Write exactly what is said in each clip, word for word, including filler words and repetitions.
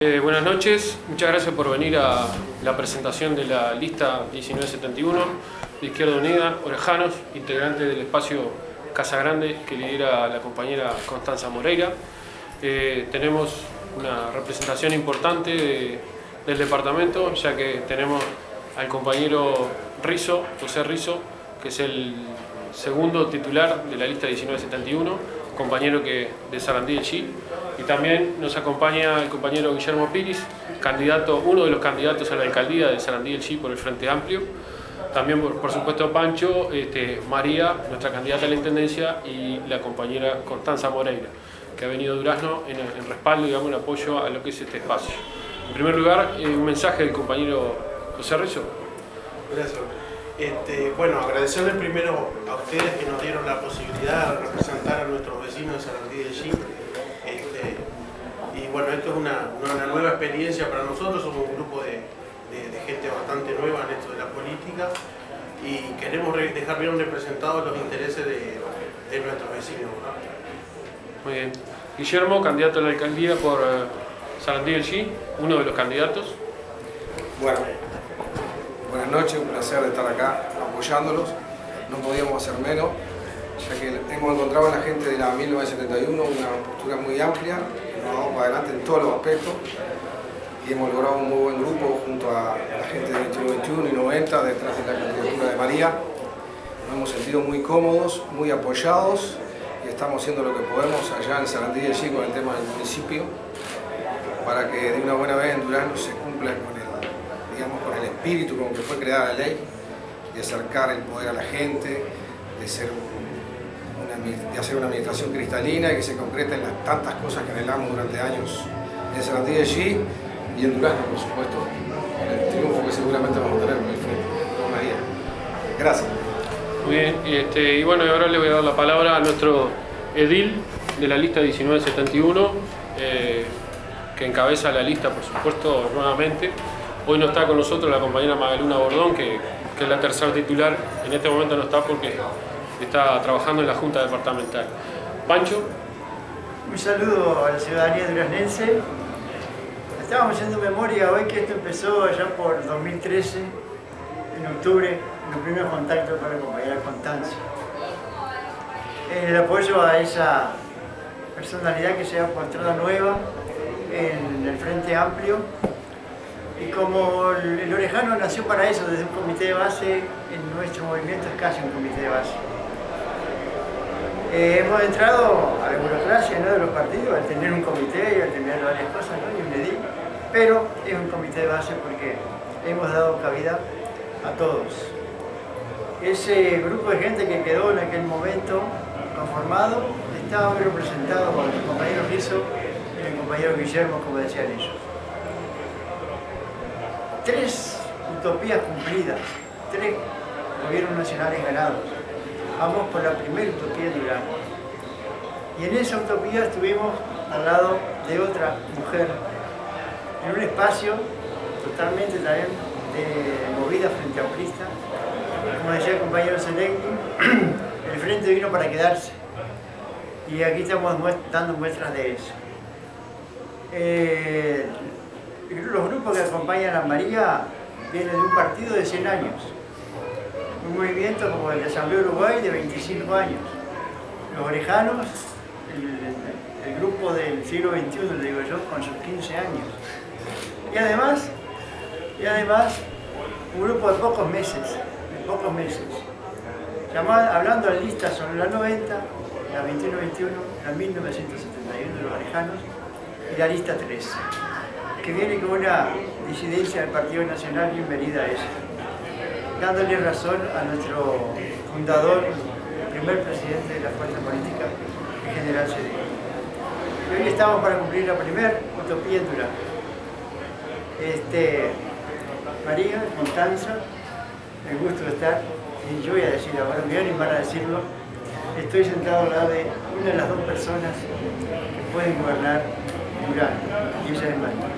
Eh, buenas noches, muchas gracias por venir a la presentación de la lista diecinueve setenta y uno de Izquierda Unida, Orejanos, integrante del espacio Casa Grande que lidera la compañera Constanza Moreira. Eh, tenemos una representación importante de, del departamento, ya que tenemos al compañero Rizzo, José Rizzo, que es el segundo titular de la lista diecinueve setenta y uno. Compañero que de Sarandí del G I, y también nos acompaña el compañero Guillermo Piris, candidato, uno de los candidatos a la alcaldía de Sarandí del G I por el Frente Amplio, también por, por supuesto Pancho, este, María, nuestra candidata a la Intendencia, y la compañera Constanza Moreira, que ha venido a Durazno en, en respaldo, digamos, en apoyo a lo que es este espacio. En primer lugar, eh, un mensaje del compañero José Rizzo. Gracias. Este, bueno, agradecerles primero a ustedes que nos dieron la posibilidad de representar a nuestros vecinos de Sarandí del G I. Este, y bueno, esto es una, una nueva experiencia para nosotros, somos un grupo de, de, de gente bastante nueva en esto de la política y queremos dejar bien representados los intereses de, de nuestros vecinos, ¿no? Muy bien. Guillermo, candidato a la alcaldía por uh, Sarandí del G I, uno de los candidatos. Bueno. Buenas noches, un placer de estar acá apoyándolos, no podíamos hacer menos, ya que hemos encontrado en la gente de la mil novecientos setenta y uno una postura muy amplia, nos vamos para adelante en todos los aspectos y hemos logrado un muy buen grupo junto a la gente de veintiuno veintiuno y noventa detrás de la candidatura de María. Nos hemos sentido muy cómodos, muy apoyados y estamos haciendo lo que podemos allá en Sarandí del G I con el tema del municipio para que de una buena vez en Durazno se cumpla con el digamos, con el espíritu con que fue creada la ley, de acercar el poder a la gente, de, ser una, de hacer una administración cristalina y que se concreten las tantas cosas que anhelamos durante años en Sarandí del G I y en Durazno, por supuesto, con el triunfo que seguramente vamos a tener con el Frente con María. Gracias. Muy bien, y, este, y bueno, ahora le voy a dar la palabra a nuestro edil de la lista diecinueve setenta y uno, eh, que encabeza la lista, por supuesto, nuevamente. Hoy no está con nosotros la compañera Magdalena Bordón, que, que es la tercera titular. En este momento no está porque está trabajando en la Junta Departamental. Pancho. Un saludo a la ciudadanía duraznense. Estábamos haciendo memoria hoy que esto empezó allá por dos mil trece, en octubre, en los primeros contactos con la compañera Constanza. El apoyo a esa personalidad que se ha encontrado nueva en el Frente Amplio. Y como el Orejano nació para eso, desde un comité de base, en nuestro movimiento es casi un comité de base. Eh, hemos entrado a la burocracia, ¿no?, de los partidos, al tener un comité y al tener varias cosas, ¿no?, y un edil, pero es un comité de base porque hemos dado cabida a todos. Ese grupo de gente que quedó en aquel momento conformado estaba representado por el compañero Rizzo y el compañero Guillermo, como decían ellos. Tres utopías cumplidas, tres gobiernos nacionales ganados. Vamos por la primera utopía de Durazno. Y en esa utopía estuvimos al lado de otra mujer, en un espacio totalmente también de movida frente a amplista. Como decía el compañero Zelenski, el frente vino para quedarse. Y aquí estamos dando muestras de eso. Eh, Los grupos que acompañan a María vienen de un partido de cien años, un movimiento como el de Asamblea Uruguay de veinticinco años. Los Orejanos, el, el grupo del siglo veintiuno, le digo yo, con sus quince años. Y además, y además un grupo de pocos meses, de pocos meses. Llamado, hablando de listas son la noventa, la veintiuno veintiuno, la mil novecientos setenta y uno de los Orejanos y la lista trece. Que viene con una disidencia del Partido Nacional, bienvenida a eso, dándole razón a nuestro fundador, el primer presidente de la fuerza política, el general Cedillo. Y hoy estamos para cumplir la primera utopía en Durazno. Este, María, Constanza, el gusto de estar, y yo voy a decir ahora, bien, y para decirlo, estoy sentado al lado de una de las dos personas que pueden gobernar Durazno, y ella es María.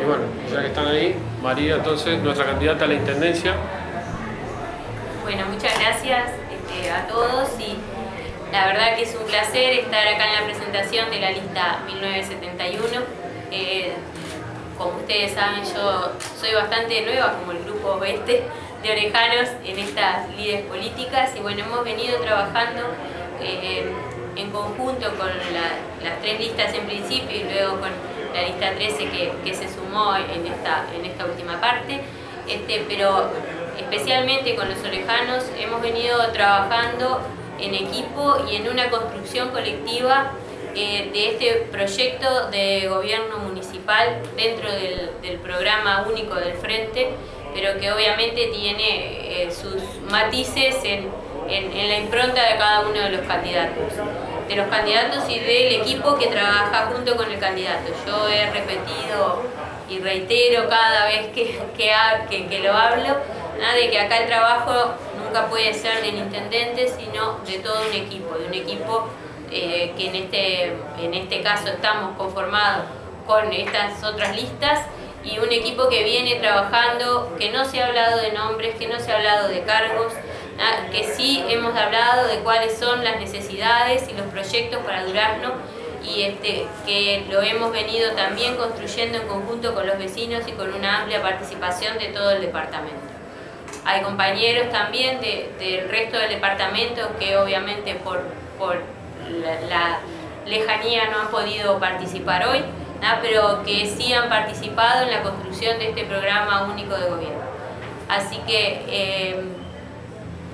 Y bueno, ya que están ahí, María, entonces, nuestra candidata a la Intendencia. Bueno, muchas gracias este, a todos y La verdad que es un placer estar acá en la presentación de la lista mil novecientos setenta y uno. Eh, como ustedes saben, yo soy bastante nueva, como el grupo este de Orejanos, en estas líderes políticas. Y bueno, hemos venido trabajando eh, en conjunto con la, las tres listas en principio y luego con la lista trece que, que se sumó en esta, en esta última parte. Este, pero especialmente con los orejanos hemos venido trabajando en equipo y en una construcción colectiva eh, de este proyecto de gobierno municipal dentro del, del programa único del Frente, pero que obviamente tiene eh, sus matices en, en, en la impronta de cada uno de los candidatos. De los candidatos y del equipo que trabaja junto con el candidato. Yo he repetido y reitero cada vez que, que, que, que lo hablo, ¿no? De que acá el trabajo nunca puede ser del intendente, sino de todo un equipo, de un equipo eh, que en este, en este caso estamos conformados con estas otras listas, y un equipo que viene trabajando, que no se ha hablado de nombres, que no se ha hablado de cargos, ¿no? Que sí hemos hablado de cuáles son las necesidades y los proyectos para Durazno, y este, que lo hemos venido también construyendo en conjunto con los vecinos y con una amplia participación de todo el departamento. Hay compañeros también de, del resto del departamento que obviamente por, por la, la lejanía no han podido participar hoy, ¿no? Pero que sí han participado en la construcción de este programa único de gobierno. Así que eh,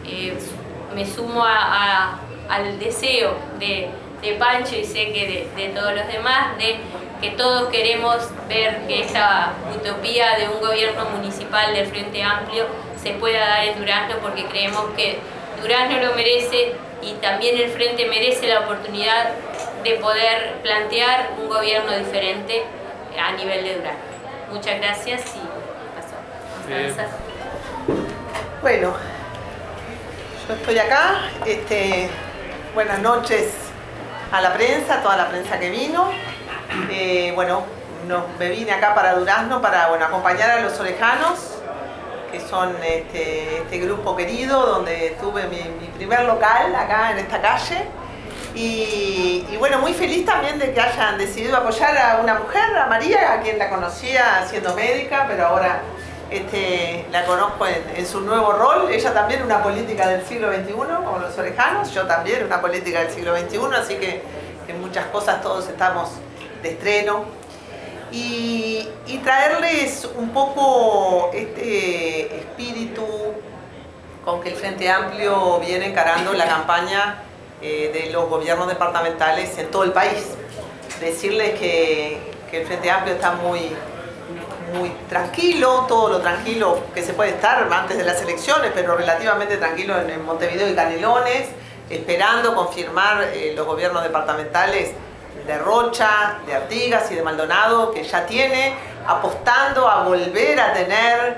eh, me sumo a, a, al deseo de... de Pancho y sé que de, de todos los demás, de que todos queremos ver que esta utopía de un gobierno municipal del Frente Amplio se pueda dar en Durazno, porque creemos que Durazno lo merece y también el Frente merece la oportunidad de poder plantear un gobierno diferente a nivel de Durazno. Muchas gracias y pasó. Constanza. Bueno, yo estoy acá. Este, buenas noches a la prensa, toda la prensa que vino. Eh, bueno, nos, me vine acá para Durazno para bueno, acompañar a los orejanos, que son este, este grupo querido donde tuve mi, mi primer local acá en esta calle. Y, y bueno, muy feliz también de que hayan decidido apoyar a una mujer, a María, a quien la conocía siendo médica, pero ahora este, la conozco en, en su nuevo rol. Ella también una política del siglo veintiuno, como los orejanos, yo también una política del siglo veintiuno, así que en muchas cosas todos estamos de estreno. Y, y traerles un poco este espíritu con que el Frente Amplio viene encarando la campaña eh, de los gobiernos departamentales en todo el país. Decirles que, que el Frente Amplio está muy... muy tranquilo, todo lo tranquilo que se puede estar antes de las elecciones, pero relativamente tranquilo en Montevideo y Canelones, esperando confirmar eh, los gobiernos departamentales de Rocha, de Artigas y de Maldonado, que ya tiene, apostando a volver a tener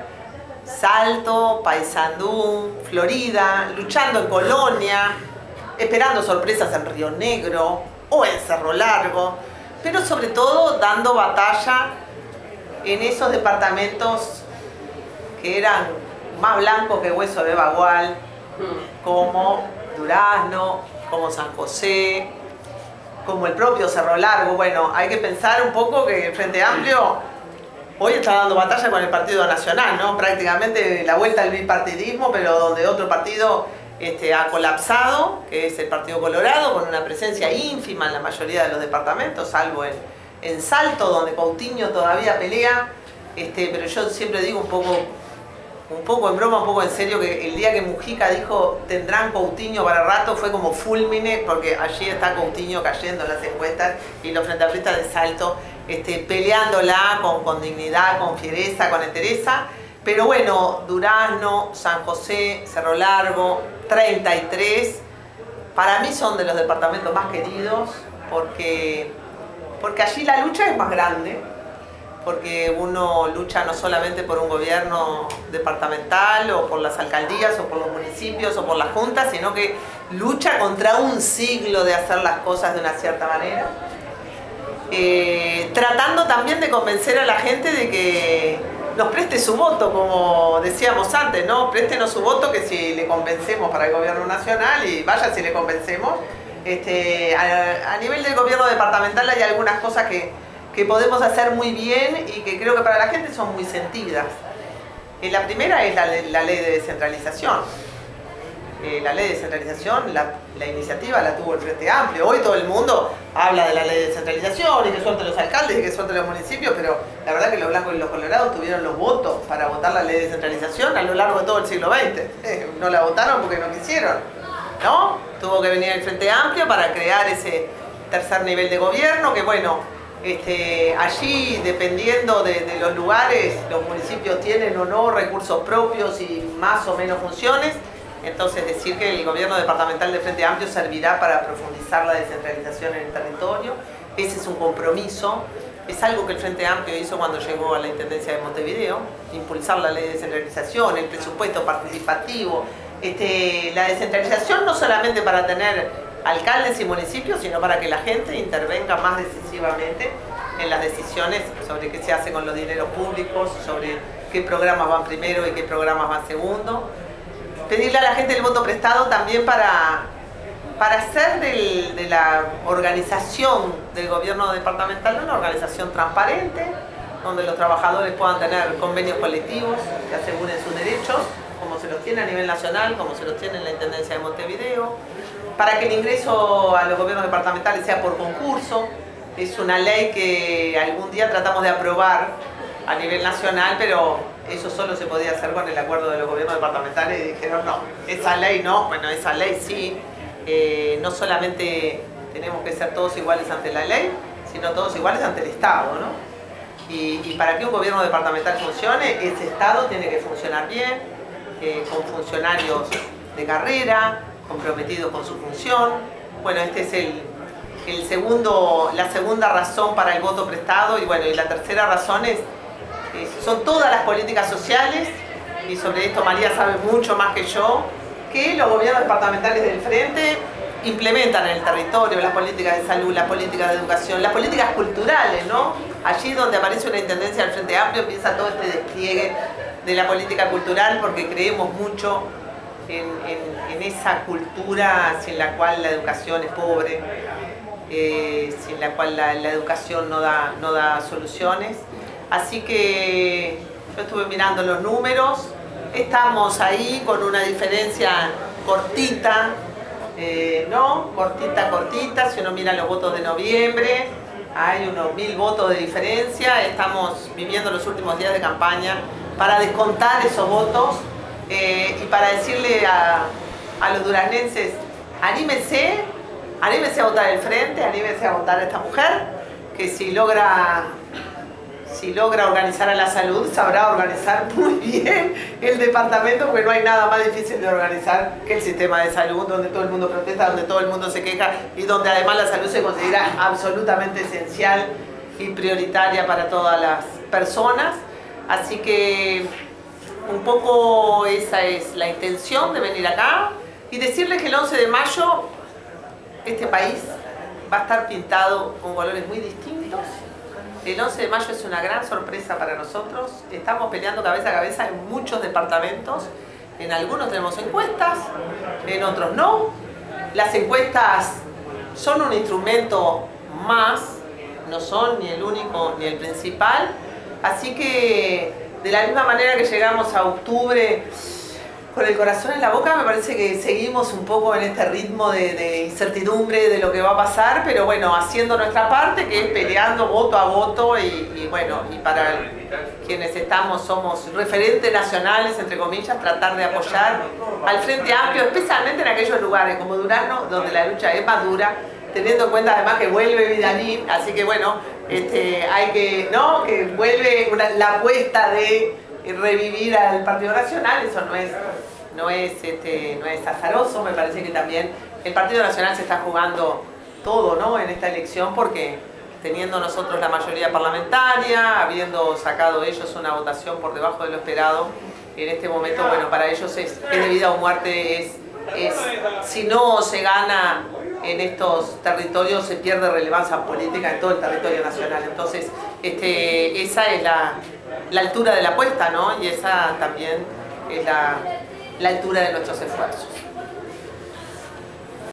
Salto, Paysandú, Florida, luchando en Colonia, esperando sorpresas en Río Negro o en Cerro Largo, pero sobre todo dando batalla en esos departamentos que eran más blancos que hueso de bagual, como Durazno, como San José, como el propio Cerro Largo. Bueno, hay que pensar un poco que el Frente Amplio hoy está dando batalla con el Partido Nacional, ¿no? Prácticamente la vuelta al bipartidismo, pero donde otro partido este, ha colapsado, que es el Partido Colorado, con una presencia ínfima en la mayoría de los departamentos, salvo el en Salto, donde Coutinho todavía pelea, este, pero yo siempre digo un poco, un poco en broma, un poco en serio, que el día que Mujica dijo tendrán Coutinho para rato fue como fulmine, porque allí está Coutinho cayendo en las encuestas y los frenteamplistas de Salto este, peleándola con, con dignidad, con fiereza, con entereza. Pero bueno, Durazno, San José, Cerro Largo, treinta y tres, para mí son de los departamentos más queridos, porque... porque allí la lucha es más grande, porque uno lucha no solamente por un gobierno departamental o por las alcaldías o por los municipios o por las juntas, sino que lucha contra un siglo de hacer las cosas de una cierta manera, eh, tratando también de convencer a la gente de que nos preste su voto, como decíamos antes, ¿no? Préstenos su voto, que si le convencemos para el gobierno nacional, y vaya si le convencemos, Este, a, a nivel del gobierno departamental hay algunas cosas que, que podemos hacer muy bien y que creo que para la gente son muy sentidas. Eh, la primera es la, la ley de descentralización. Eh, la ley de descentralización, la, la iniciativa la tuvo el Frente Amplio. Hoy todo el mundo habla de la ley de descentralización y que suelten los alcaldes y que suelten los municipios, pero la verdad que los blancos y los colorados tuvieron los votos para votar la ley de descentralización a lo largo de todo el siglo veinte. Eh, no la votaron porque no quisieron. ¿No? Tuvo que venir el Frente Amplio para crear ese tercer nivel de gobierno que, bueno, este, allí dependiendo de, de los lugares, los municipios tienen o no recursos propios y más o menos funciones. Entonces decir que el gobierno departamental del Frente Amplio servirá para profundizar la descentralización en el territorio. Ese es un compromiso, es algo que el Frente Amplio hizo cuando llegó a la Intendencia de Montevideo, impulsar la ley de descentralización, el presupuesto participativo. Este, la descentralización no solamente para tener alcaldes y municipios, sino para que la gente intervenga más decisivamente en las decisiones sobre qué se hace con los dineros públicos, sobre qué programas van primero y qué programas van segundo. Pedirle a la gente el voto prestado también para, para hacer del, de la organización del gobierno departamental una organización transparente, donde los trabajadores puedan tener convenios colectivos que aseguren sus derechos, como se los tiene a nivel nacional, como se los tiene en la Intendencia de Montevideo, para que el ingreso a los gobiernos departamentales sea por concurso. Es una ley que algún día tratamos de aprobar a nivel nacional, pero eso solo se podía hacer con el acuerdo de los gobiernos departamentales y dijeron no, esa ley no, bueno, esa ley sí. Eh, no solamente tenemos que ser todos iguales ante la ley, sino todos iguales ante el Estado, ¿no? Y, y para que un gobierno departamental funcione, ese Estado tiene que funcionar bien, Eh, con funcionarios de carrera, comprometidos con su función. Bueno, este es el, el segundo, la segunda razón para el voto prestado, y bueno, y la tercera razón es, eh, son todas las políticas sociales, y sobre esto María sabe mucho más que yo, que los gobiernos departamentales del Frente implementan en el territorio, las políticas de salud, las políticas de educación, las políticas culturales, ¿no? Allí donde aparece una intendencia del Frente Amplio empieza todo este despliegue de la política cultural, porque creemos mucho en, en, en esa cultura sin la cual la educación es pobre, eh, sin la cual la, la educación no da, no da soluciones. Así que yo estuve mirando los números, estamos ahí con una diferencia cortita, eh, ¿no? Cortita, cortita, si uno mira los votos de noviembre, hay unos mil votos de diferencia, estamos viviendo los últimos días de campaña para descontar esos votos eh, y para decirle a, a los duraznenses, anímense, anímense a votar el Frente, anímense a votar a esta mujer, que si logra, si logra organizar a la salud, sabrá organizar muy bien el departamento, porque no hay nada más difícil de organizar que el sistema de salud, donde todo el mundo protesta, donde todo el mundo se queja y donde además la salud se considera absolutamente esencial y prioritaria para todas las personas. Así que un poco esa es la intención de venir acá y decirles que el once de mayo este país va a estar pintado con colores muy distintos. El once de mayo es una gran sorpresa para nosotros. Estamos peleando cabeza a cabeza en muchos departamentos. En algunos tenemos encuestas, en otros no. Las encuestas son un instrumento más, no son ni el único ni el principal. Así que, de la misma manera que llegamos a octubre con el corazón en la boca, me parece que seguimos un poco en este ritmo de, de incertidumbre de lo que va a pasar, pero bueno, haciendo nuestra parte, que es peleando voto a voto, y, y bueno, y para quienes estamos, somos referentes nacionales, entre comillas, tratar de apoyar al Frente Amplio, especialmente en aquellos lugares como Durazno, donde la lucha es más dura, teniendo en cuenta además que vuelve Vidalín, así que bueno, este, hay que, ¿no? Que vuelve una, la apuesta de revivir al Partido Nacional, eso no es, no es, este, no es azaroso, me parece que también el Partido Nacional se está jugando todo, ¿no? En esta elección, porque teniendo nosotros la mayoría parlamentaria, habiendo sacado ellos una votación por debajo de lo esperado, en este momento, bueno, para ellos es, es de vida o muerte, es, es si no se gana en estos territorios se pierde relevancia política en todo el territorio nacional. Entonces, este, esa es la, la altura de la apuesta, ¿no? Y esa también es la, la altura de nuestros esfuerzos.